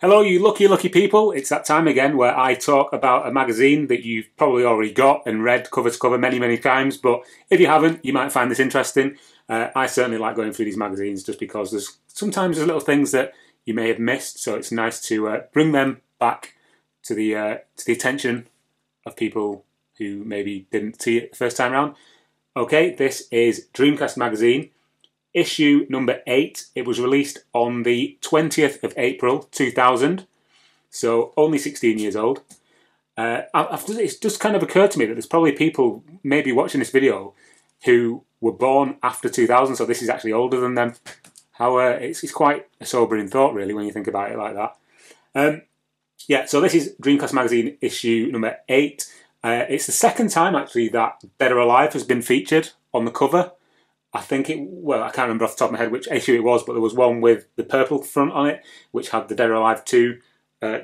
Hello you lucky people, it's that time again where I talk about a magazine that you've probably already got and read cover to cover many times, but if you haven't, you might find this interesting. I certainly like going through these magazines just because there's little things that you may have missed, so it's nice to bring them back to the attention of people who maybe didn't see it the first time around. Okay, this is Dreamcast magazine. Issue number 8, it was released on the 20th of April 2000, so only 16 years old. It's just kind of occurred to me that there's probably people maybe watching this video who were born after 2000, so this is actually older than them. However, it's quite a sobering thought really when you think about it like that. Yeah, so this is Dreamcast magazine issue number 8. It's the second time actually that Dead or Alive has been featured on the cover. I think it, well, I can't remember off the top of my head which issue it was, but there was one with the purple front on it, which had the Dead or Alive 2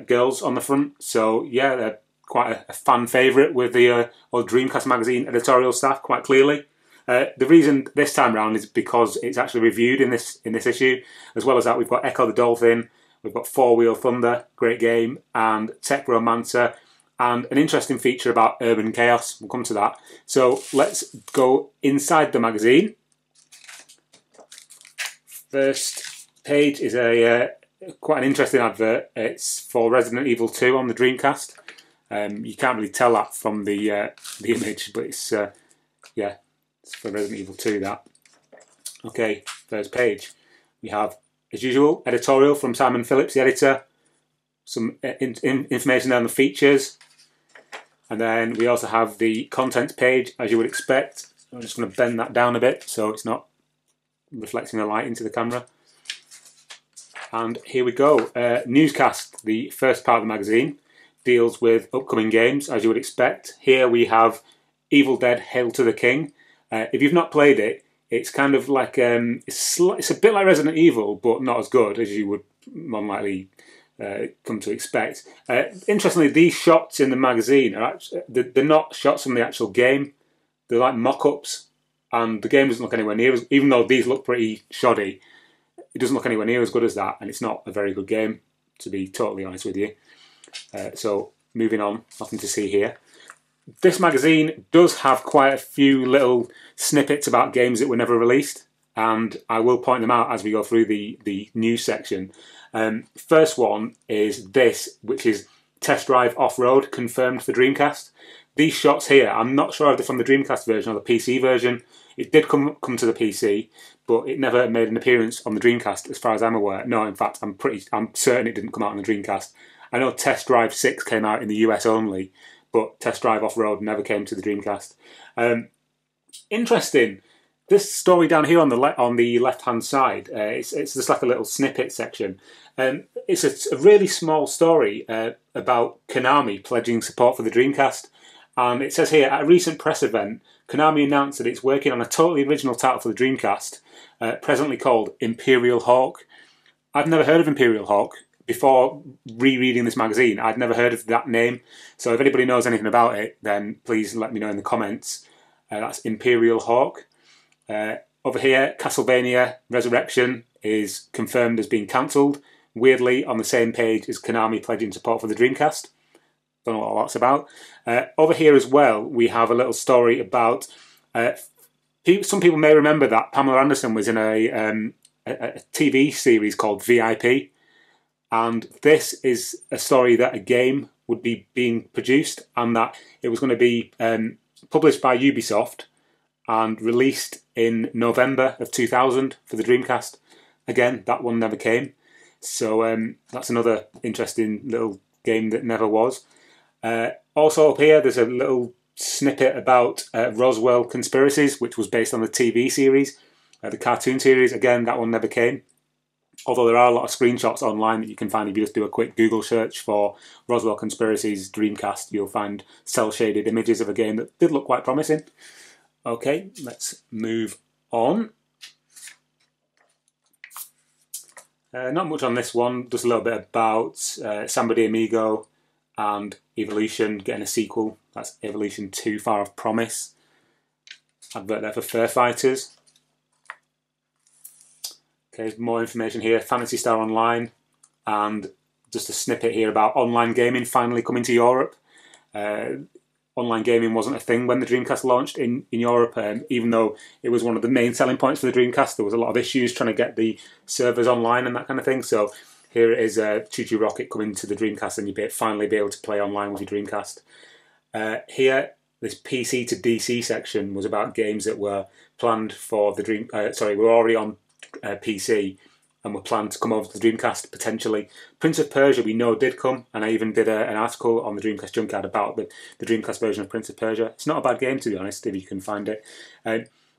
girls on the front. So, yeah, they're quite a fan favourite with the old Dreamcast magazine editorial staff, quite clearly. The reason this time round is because it's actually reviewed in this issue. As well as that, we've got Echo the Dolphin, we've got Four Wheel Thunder, great game, and Tech Romancer, and an interesting feature about Urban Chaos. We'll come to that. So, let's go inside the magazine. First page is a quite an interesting advert. It's for Resident Evil 2 on the Dreamcast. You can't really tell that from the image, but it's yeah, it's for Resident Evil 2 that. Okay, first page. We have, as usual, editorial from Simon Phillips, the editor. Some information there on the features, and then we also have the contents page, as you would expect. I'm just going to bend that down a bit so it's not reflecting the light into the camera. And here we go. Newscast, the first part of the magazine, deals with upcoming games, as you would expect. Here we have Evil Dead: Hail to the King. If you've not played it, it's kind of like it's a bit like Resident Evil, but not as good as you would more likely come to expect. Interestingly, these shots in the magazine are actually, they're not shots from the actual game. They're like mock-ups. And the game doesn't look anywhere near as, even though these look pretty shoddy, it doesn't look anywhere near as good as that, and it's not a very good game, to be totally honest with you. So, moving on, nothing to see here. This magazine does have quite a few little snippets about games that were never released, and I will point them out as we go through the news section. First one is this, which is Test Drive Off-Road, confirmed for Dreamcast. These shots here, I'm not sure if they're from the Dreamcast version or the PC version. It did come to the PC, but it never made an appearance on the Dreamcast, as far as I'm aware. No, in fact, I'm certain it didn't come out on the Dreamcast. I know Test Drive 6 came out in the US only, but Test Drive Off-Road never came to the Dreamcast. Interesting. This story down here on the left-hand side, it's just like a little snippet section. It's a really small story about Konami pledging support for the Dreamcast. And it says here, at a recent press event, Konami announced that it's working on a totally original title for the Dreamcast, presently called Imperial Hawk. I've never heard of Imperial Hawk before rereading this magazine. I'd never heard of that name. So if anybody knows anything about it, then please let me know in the comments. That's Imperial Hawk. Over here, Castlevania Resurrection is confirmed as being cancelled. Weirdly, on the same page is Konami pledging support for the Dreamcast. Don't know what that's about. Over here as well, we have a little story about... some people may remember that Pamela Anderson was in a TV series called VIP, and this is a story that a game would be being produced and that it was going to be published by Ubisoft and released in November of 2000 for the Dreamcast. Again, that one never came. So that's another interesting little game that never was. Also up here, there's a little snippet about Roswell Conspiracies, which was based on the TV series, the cartoon series. Again, that one never came. Although there are a lot of screenshots online that you can find if you just do a quick Google search for Roswell Conspiracies Dreamcast. You'll find cel-shaded images of a game that did look quite promising. Okay, let's move on. Not much on this one, just a little bit about Samba de Amigo and Evolution getting a sequel. That's Evolution 2 Far of Promise. Advert there for Fur Fighters. Okay, more information here. Fantasy Star Online and just a snippet here about online gaming finally coming to Europe. Online gaming wasn't a thing when the Dreamcast launched in Europe, even though it was one of the main selling points for the Dreamcast. There was a lot of issues trying to get the servers online and that kind of thing. So here it is, Choo-Choo Rocket coming to the Dreamcast, and you'll finally be able to play online with your Dreamcast. Here, this PC to DC section was about games that were planned for the were already on PC and were planned to come over to the Dreamcast, potentially. Prince of Persia, we know, did come, and I even did an article on the Dreamcast Junkyard about the Dreamcast version of Prince of Persia. It's not a bad game, to be honest, if you can find it.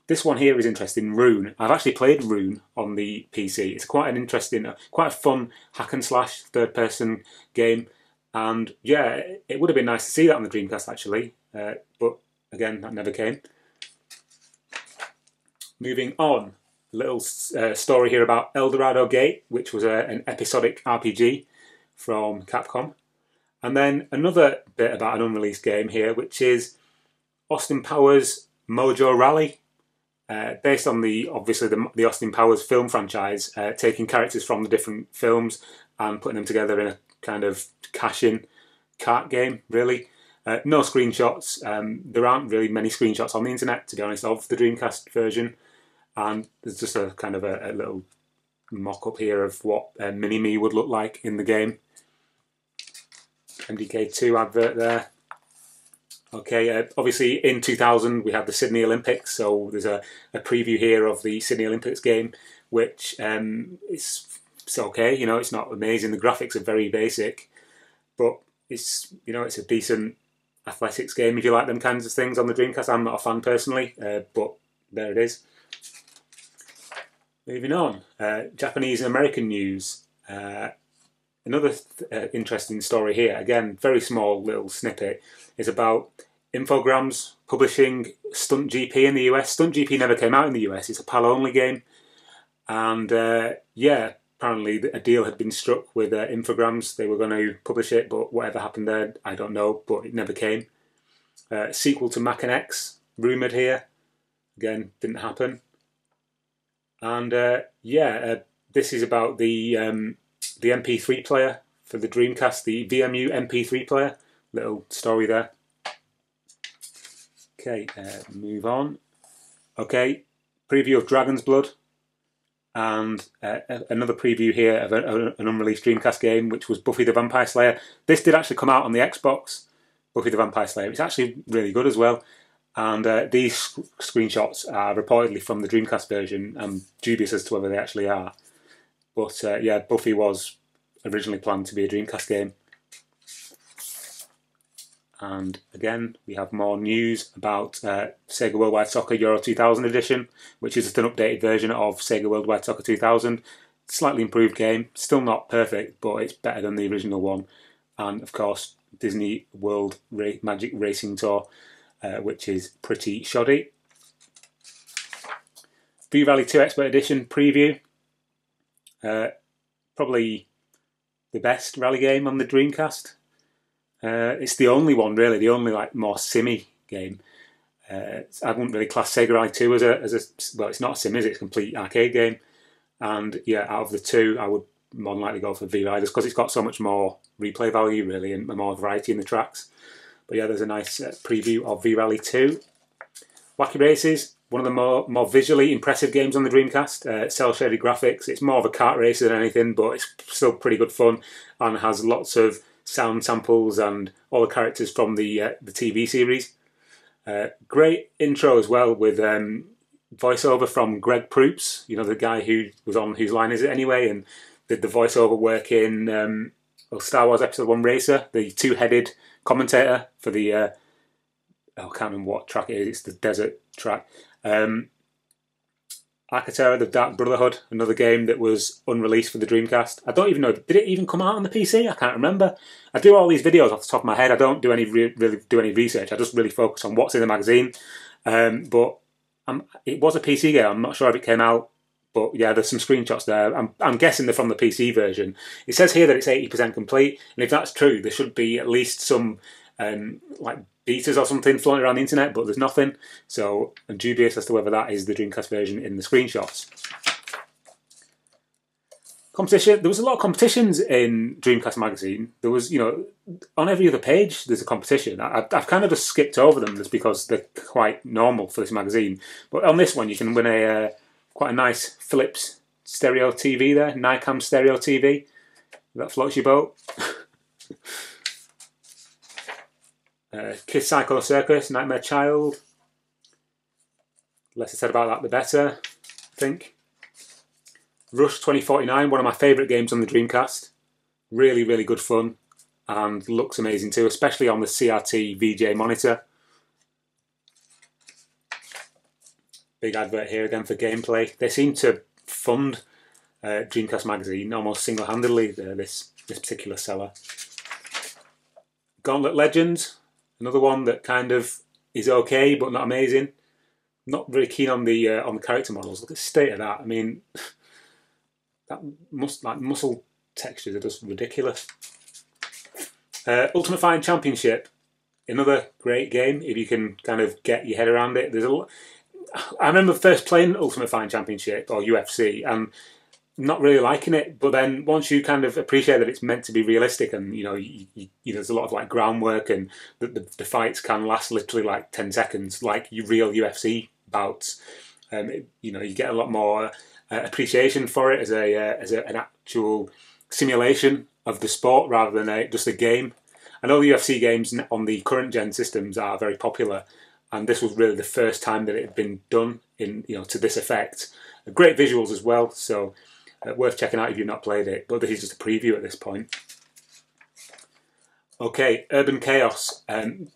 This one here is interesting, Rune. I've actually played Rune on the PC. It's quite an interesting, quite a fun hack-and-slash third-person game, and yeah, it would have been nice to see that on the Dreamcast, actually, but again, that never came. Moving on. Little story here about Eldorado Gate, which was an episodic RPG from Capcom. And then another bit about an unreleased game here, which is Austin Powers Mojo Rally, based on the Austin Powers film franchise, taking characters from the different films and putting them together in a kind of cash-in kart game, really. No screenshots. There aren't really many screenshots on the internet, to be honest, of the Dreamcast version. And there's just a kind of a little mock-up here of what Mini-Me would look like in the game. MDK2 advert there. Okay, obviously in 2000 we had the Sydney Olympics, so there's a preview here of the Sydney Olympics game, which it's okay, you know, it's not amazing. The graphics are very basic, but it's, you know, it's a decent athletics game if you like them kinds of things on the Dreamcast. I'm not a fan personally, but there it is. Moving on, Japanese and American news. Another interesting story here, again, very small little snippet, is about Infogrames publishing Stunt GP in the US. Stunt GP never came out in the US, it's a PAL-only game. And yeah, apparently a deal had been struck with Infogrames. They were going to publish it, but whatever happened there, I don't know, but it never came. Sequel to Mac and X, rumoured here. Again, didn't happen. And yeah, this is about the MP3 player for the Dreamcast, the VMU MP3 player. Little story there. Okay, move on. Okay, preview of Dragon's Blood, and another preview here of an unreleased Dreamcast game, which was Buffy the Vampire Slayer. This did actually come out on the Xbox, Buffy the Vampire Slayer. It's actually really good as well. And these screenshots are reportedly from the Dreamcast version. I'm dubious as to whether they actually are. But yeah, Buffy was originally planned to be a Dreamcast game. And again, we have more news about Sega Worldwide Soccer Euro 2000 edition, which is just an updated version of Sega Worldwide Soccer 2000. Slightly improved game, still not perfect, but it's better than the original one. And of course, Disney World Magic Racing Tour, which is pretty shoddy. V-Rally 2 Expert Edition preview. Probably the best rally game on the Dreamcast. It's the only one, really, the only like more simmy game. I wouldn't really class Sega Rally 2 as a well, it's not a sim, is it? It's a complete arcade game. And yeah, out of the two, I would more than likely go for V-Rally just because it's got so much more replay value, really, and more variety in the tracks. But yeah, there's a nice preview of V-Rally 2. Wacky Races, one of the more visually impressive games on the Dreamcast. Cel-shaded graphics. It's more of a kart race than anything, but it's still pretty good fun and has lots of sound samples and all the characters from the TV series. Great intro as well with voiceover from Greg Proops, you know, the guy who was on Whose Line Is It Anyway, and did the voiceover work in Star Wars Episode 1 Racer, the two-headed commentator for the I can't remember what track it is. It's the desert track. Akatera: The Dark Brotherhood, another game that was unreleased for the Dreamcast. I don't even know, did it even come out on the PC? I can't remember. I do all these videos off the top of my head. I don't do any really do any research. I just really focus on what's in the magazine. But it was a PC game. I'm not sure if it came out. But yeah, there's some screenshots there. I'm guessing they're from the PC version. It says here that it's 80% complete, and if that's true, there should be at least some like betas or something floating around the internet, but there's nothing. So I'm dubious as to whether that is the Dreamcast version in the screenshots. Competition. There was a lot of competitions in Dreamcast magazine. There was, you know, on every other page there's a competition. I've kind of just skipped over them just because they're quite normal for this magazine. But on this one you can win a quite a nice Philips stereo TV there, Nikon stereo TV. That floats your boat. Kiss Psycho Circus, Nightmare Child. Less I said about that, the better, I think. Rush 2049, one of my favourite games on the Dreamcast. Really, really good fun and looks amazing too, especially on the CRT VJ monitor. Big advert here again for gameplay. They seem to fund Dreamcast magazine almost single-handedly, this particular seller. Gauntlet Legends, another one that kind of is okay but not amazing. Not really keen on the character models. Look at the state of that. I mean, that muscle textures are just ridiculous. Ultimate Fighting Championship, another great game if you can kind of get your head around it. There's a lot. I remember first playing Ultimate Fighting Championship or UFC and not really liking it, but then once you kind of appreciate that it's meant to be realistic and you know there's a lot of like groundwork and the fights can last literally like 10 seconds, like your real UFC bouts. You know, you get a lot more appreciation for it as an actual simulation of the sport rather than just a game. I know the UFC games on the current gen systems are very popular, and this was really the first time that it had been done in, you know, to this effect. Great visuals as well, so worth checking out if you've not played it. But this is just a preview at this point. Okay, Urban Chaos.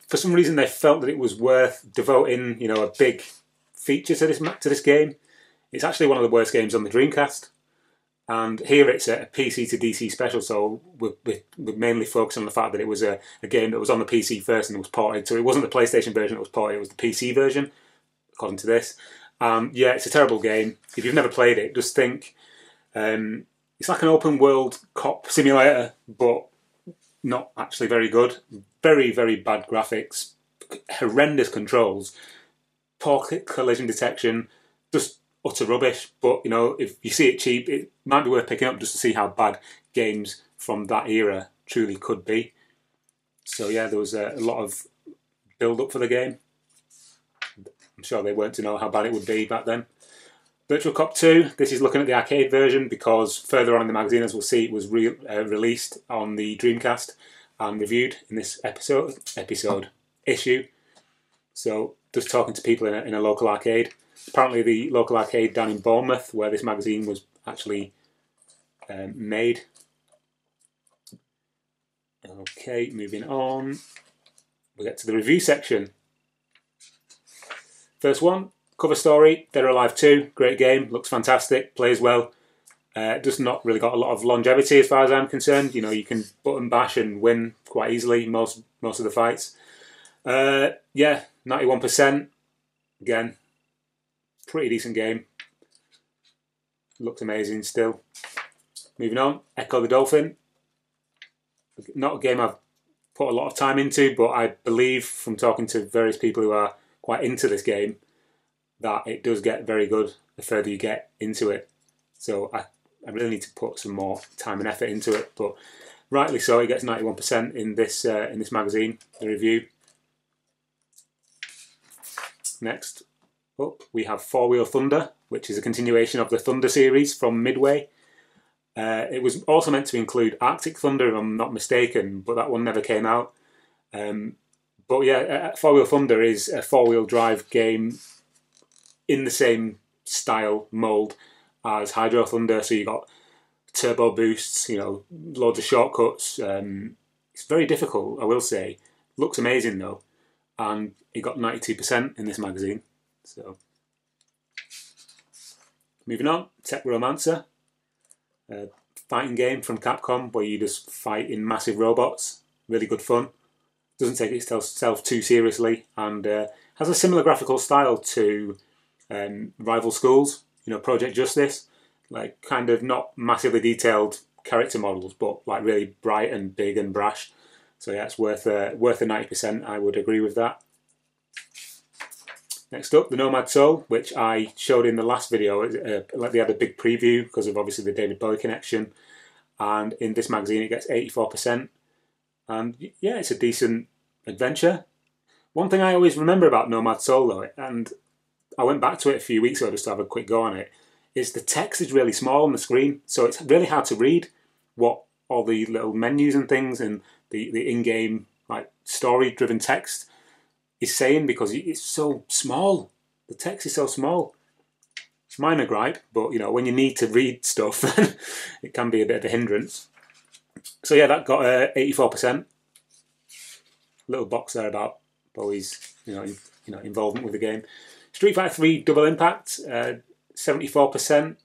For some reason, they felt that it was worth devoting, you know, a big feature to this game. It's actually one of the worst games on the Dreamcast, and here it's a PC to DC special. So we're mainly focused on the fact that it was a game that was on the PC first and it was ported. So it wasn't the PlayStation version that was ported; it was the PC version, according to this. Yeah, it's a terrible game. If you've never played it, just think it's like an open world cop simulator, but not actually very good. Very, very bad graphics, horrendous controls, poor collision detection, just utter rubbish. But you know, if you see it cheap, it might be worth picking up just to see how bad games from that era truly could be. So yeah, there was a lot of build up for the game. I'm sure they weren't to know how bad it would be back then. Virtual Cop 2, this is looking at the arcade version because further on in the magazine, as we'll see, it was released on the Dreamcast and reviewed in this issue. So just talking to people in a local arcade. Apparently the local arcade down in Bournemouth where this magazine was actually made. Okay, moving on. We'll get to the review section. First one, cover story, Dead or Alive 2, great game, looks fantastic, plays well. Just not really got a lot of longevity as far as I'm concerned. You know, you can button bash and win quite easily most of the fights. Yeah, 91%. Again, pretty decent game. Looks amazing still. Moving on, Echo the Dolphin. Not a game I've put a lot of time into, but I believe from talking to various people who are quite into this game that it does get very good the further you get into it. So I really need to put some more time and effort into it, but rightly so, it gets 91% in this magazine, the review. Next up we have Four Wheel Thunder, which is a continuation of the Thunder series from Midway. It was also meant to include Arctic Thunder if I'm not mistaken, but that one never came out. But yeah, Four Wheel Thunder is a four-wheel drive game in the same style mould as Hydro Thunder. So you've got turbo boosts, you know, loads of shortcuts. It's very difficult, I will say. Looks amazing though. And it got 92% in this magazine. So moving on, Tech Romancer. A fighting game from Capcom where you just fight in massive robots. Really good fun. Doesn't take itself too seriously and has a similar graphical style to Rival Schools, you know, Project Justice, like kind of not massively detailed character models, but like really bright and big and brash. So yeah, it's worth a 90%. I would agree with that. Next up, the Nomad Soul, which I showed in the last video. They had a big preview because of obviously the David Bowie connection. And in this magazine, it gets 84%. And yeah, it's a decent adventure. One thing I always remember about Nomad Soul, though, and I went back to it a few weeks ago just to have a quick go on it, is the text is really small on the screen, so it's really hard to read what all the little menus and things and the in-game like story-driven text is saying, because it's so small. The text is so small. It's a minor gripe, but you know, when you need to read stuff, it can be a bit of a hindrance. So yeah, that got 84%. Little box there about Bowie's, you know, involvement with the game. Street Fighter III Double Impact, 74%.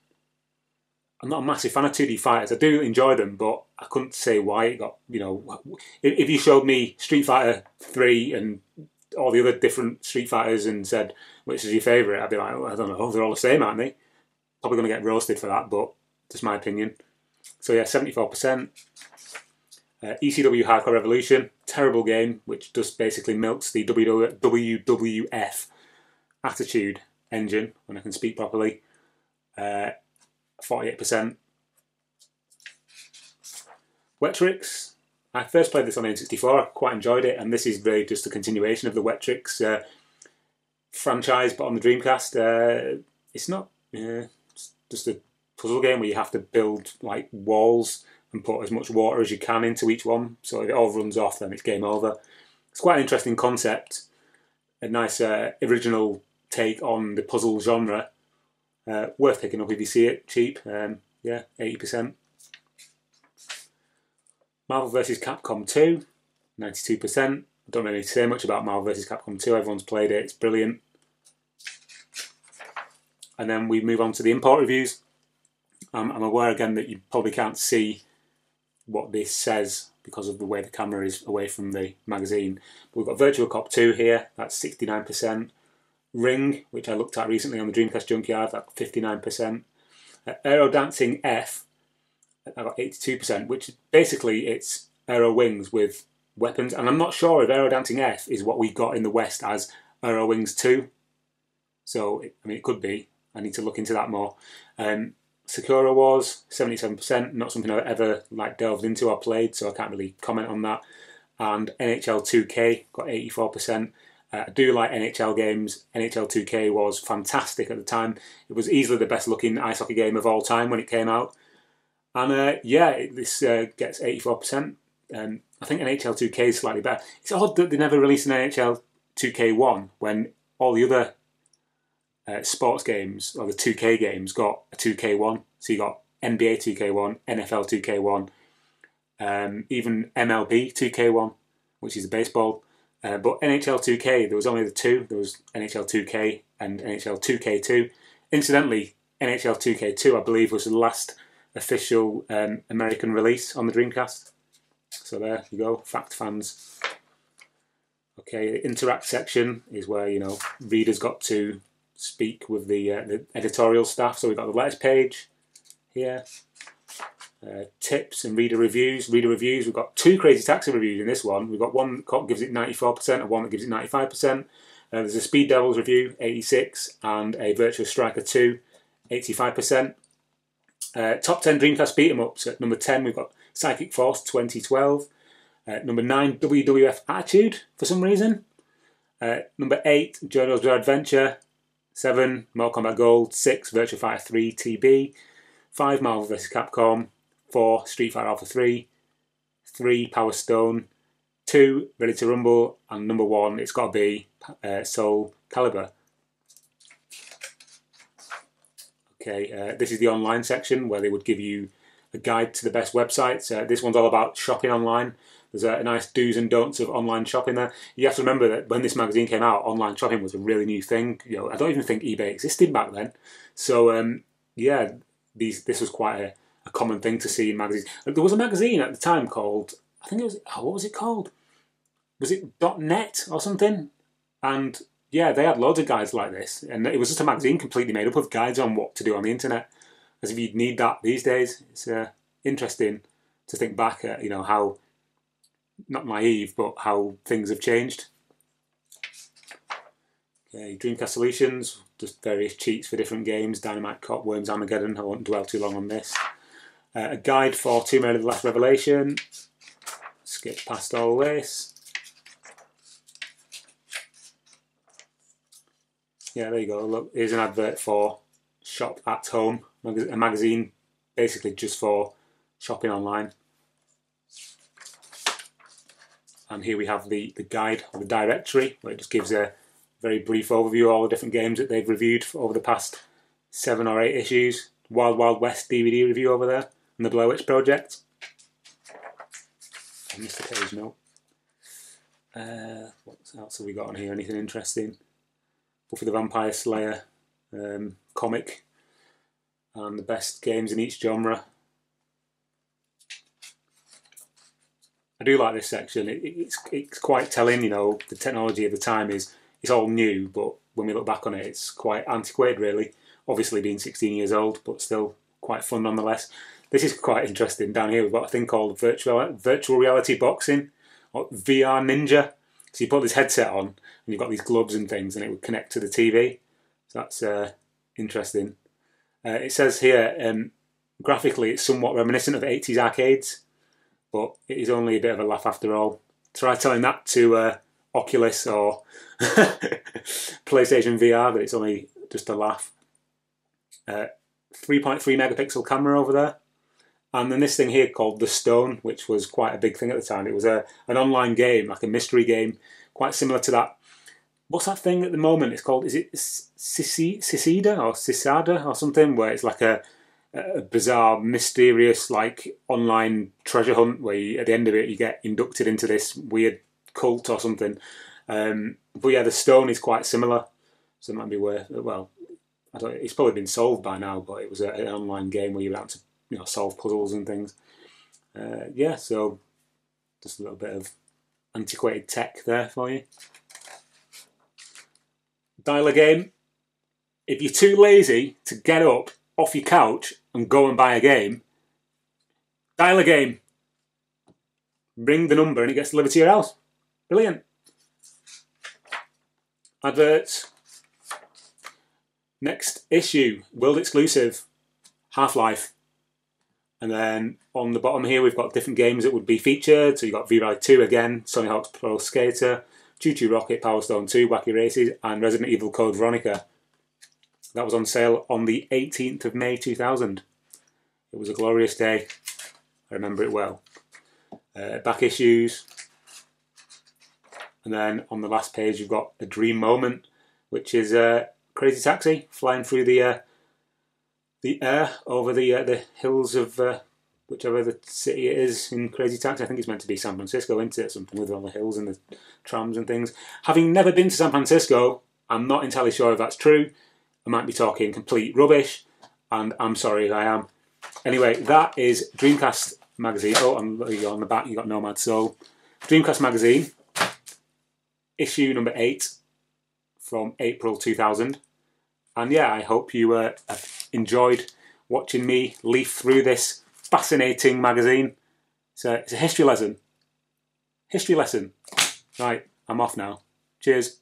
I'm not a massive fan of 2D fighters. I do enjoy them, but I couldn't say why it got, you know... If you showed me Street Fighter III and all the other different Street Fighters and said, which is your favourite, I'd be like, oh, I don't know, they're all the same, aren't they? Probably going to get roasted for that, but just my opinion. So yeah, 74%. ECW Hardcore Revolution, terrible game, which just basically milks the WWF Attitude engine, when I can speak properly. 48%. Wetrix. I first played this on N64, I quite enjoyed it, and this is really just a continuation of the Wetrix franchise, but on the Dreamcast. It's not it's just a puzzle game where you have to build like walls and put as much water as you can into each one, so if it all runs off then it's game over. It's quite an interesting concept, a nice original take on the puzzle genre. Worth picking up if you see it cheap. Yeah, 80%. Marvel vs. Capcom 2, 92%. I don't really say much about Marvel vs. Capcom 2. Everyone's played it. It's brilliant. And then we move on to the import reviews. I'm aware again that you probably can't see what this says because of the way the camera is away from the magazine. But we've got Virtual Cop 2 here. That's 69%. Ring, which I looked at recently on the Dreamcast Junkyard, that 59%. Aero Dancing F, I got 82%, which basically it's aero wings with weapons. And I'm not sure if Aero Dancing F is what we got in the West as Aero Wings 2. So, I mean, it could be. I need to look into that more. Sakura Wars, 77%. Not something I've ever like delved into or played, so I can't really comment on that. And NHL 2K got 84%. I do like NHL games. NHL 2K was fantastic at the time. It was easily the best looking ice hockey game of all time when it came out. And yeah, this gets 84%. I think NHL 2K is slightly better. It's odd that they never released an NHL 2K1 when all the other sports games, or the 2K games, got a 2K1. So you got NBA 2K1, NFL 2K1, even MLB 2K1, which is the baseball. But NHL 2K, there was only the two. There was NHL 2K and NHL 2K2. Incidentally, NHL 2K2, I believe, was the last official American release on the Dreamcast. So there you go, fact fans. Okay, the interact section is where, you know, readers got to speak with the editorial staff. So we've got the letters page here. Tips and reader reviews. Reader reviews, we've got two Crazy Taxi reviews in this one. We've got one that gives it 94% and one that gives it 95%. There's a Speed Devils review, 86%, and a Virtua Striker 2, 85%. Top 10 Dreamcast beat-em-ups. At number 10, we've got Psychic Force 2012. Number 9, WWF Attitude, for some reason. Number 8, Journals of Adventure. 7, Mortal Kombat Gold. 6, Virtua Fighter 3 TB. 5, Marvel vs. Capcom. 4, Street Fighter Alpha 3, 3, Power Stone, 2, Ready to Rumble, and number 1, it's got to be Soul Calibur. Okay, this is the online section where they would give you a guide to the best websites. This one's all about shopping online. There's a nice do's and don'ts of online shopping there. You have to remember that when this magazine came out, online shopping was a really new thing. You know, I don't even think eBay existed back then. So, yeah, this was quite a common thing to see in magazines. There was a magazine at the time called, I think it was, oh, what was it called? Was it .net or something? And yeah, they had loads of guides like this. And it was just a magazine completely made up of guides on what to do on the internet. As if you'd need that these days. It's interesting to think back at, you know, how, not naive, but how things have changed. Dreamcast Solutions, just various cheats for different games, Dynamite Cop, Worms Armageddon, I won't dwell too long on this. A guide for Tomb Raider The Last Revelation, skip past all this. Yeah, there you go, look, here's an advert for Shop at Home, a magazine basically just for shopping online. And here we have the guide, or the directory, where it just gives a very brief overview of all the different games that they've reviewed over the past 7 or 8 issues. Wild Wild West DVD review over there, and the Blair Witch Project. I missed the page, no. What else have we got on here? Anything interesting? Buffy the Vampire Slayer comic, and the best games in each genre. I do like this section. It's quite telling, you know, the technology of the time is. It's all new, but when we look back on it, it's quite antiquated, really. Obviously being 16 years old, but still quite fun nonetheless. This is quite interesting. Down here we've got a thing called virtual reality boxing, or VR Ninja. So you put this headset on, and you've got these gloves and things, and it would connect to the TV. So that's interesting. It says here, graphically it's somewhat reminiscent of 80s arcades, but it is only a bit of a laugh after all. Try telling that to... Oculus or PlayStation VR, but it's only just a laugh. 3.3 megapixel camera over there. And then this thing here called The Stone, which was quite a big thing at the time. It was an online game, like a mystery game, quite similar to that. What's that thing at the moment? It's called, is it Sisida or Sisada or something? Where it's like a bizarre, mysterious, like online treasure hunt where you, at the end of it you get inducted into this weird cult or something, but yeah, The Stone is quite similar, so it might be worth. Well, I don't. It's probably been solved by now, but it was an online game where you were out to, you know, solve puzzles and things. Yeah, so just a little bit of antiquated tech there for you. Dial a game. If you're too lazy to get up off your couch and go and buy a game, dial a game. Ring the number and it gets delivered to your house. Brilliant. Adverts. Next issue, world exclusive, Half-Life. And then on the bottom here we've got different games that would be featured. So you've got V-Ride 2 again, Sony Hawk's Pro Skater, Choo Choo Rocket, Power Stone 2, Wacky Races, and Resident Evil Code Veronica. That was on sale on the 18th of May 2000. It was a glorious day. I remember it well. Back issues. And then on the last page you've got a dream moment, which is Crazy Taxi flying through the air over the hills of whichever the city it is in Crazy Taxi. I think it's meant to be San Francisco, isn't it? Something with all the hills and the trams and things. Having never been to San Francisco, I'm not entirely sure if that's true. I might be talking complete rubbish, and I'm sorry if I am. Anyway, that is Dreamcast magazine. Oh, and on the back you've got Nomad Soul. Dreamcast magazine. Issue number 8 from April 2000, and yeah, I hope you have enjoyed watching me leaf through this fascinating magazine. So it's a history lesson. Right, I'm off now. Cheers.